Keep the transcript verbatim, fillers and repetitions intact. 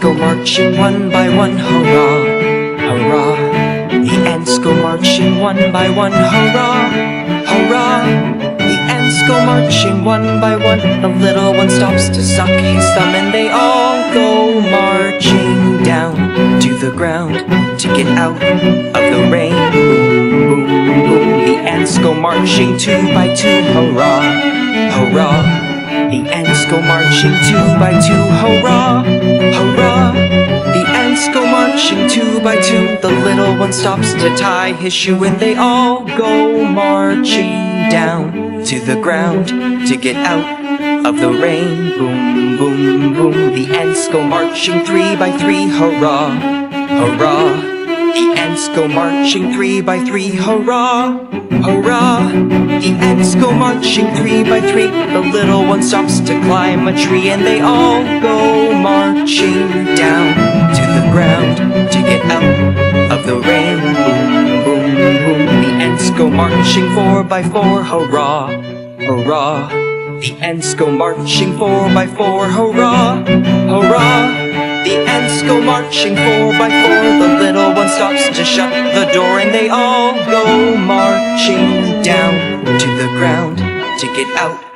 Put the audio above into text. go marching one by one, hurrah, hurrah. The ants go marching one by one, hurrah, hurrah. The ants go marching one by one. The little one stops to suck his thumb, and they all go marching down to the ground to get out of the rain. Boom, boom, boom. The ants go marching two by two, hurrah, hurrah. The ants go marching two by two, hurrah, hurrah. The ants go marching two by two. The little one stops to tie his shoe, and they all go marching down to the ground to get out of the rain. Boom, boom, boom. The ants go marching three by three, hurrah, hurrah. The ants go marching three by three, hurrah, hurrah! The ants go marching three by three. The little one stops to climb a tree, and they all go marching down to the ground to get out of the rain. Boom, boom, boom. The ants go marching four by four. Hurrah, hurrah! The ants go marching four by four. Hurrah, hurrah! The ants go marching four by four. The little one stops to shut the door, and they all go marching down to the ground to get out